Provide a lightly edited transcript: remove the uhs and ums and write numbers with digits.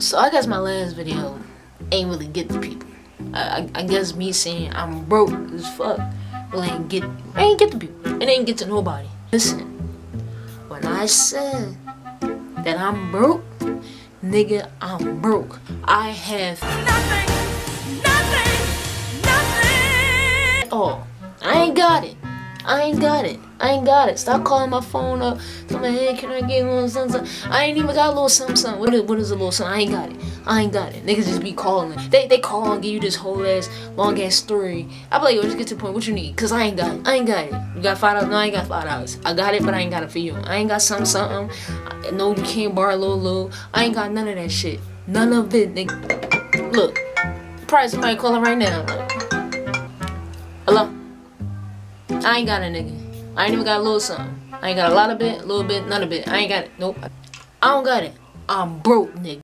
So I guess my last video ain't really get the people. I guess me saying I'm broke as fuck really ain't get the people. It ain't get to nobody. Listen, when I said that I'm broke, nigga, I'm broke. I have nothing at all. I ain't got it. Stop calling my phone up. Tell me, hey, can I get a little something? I ain't even got a little something. What is a little something? I ain't got it. Niggas just be calling. They call and give you this whole ass, long ass story. I be like, yo, just get to the point. What you need? Cause I ain't got it. You got $5? No, I ain't got $5. I got it, but I ain't got it for you. I ain't got something. No, you can't borrow a little. I ain't got none of that shit. None of it, nigga. Look, probably somebody calling right now. Hello? I ain't got a nigga. I ain't even got a little something. I ain't got a lot of it, a little bit, none of it. I ain't got it. Nope. I don't got it. I'm broke, nigga.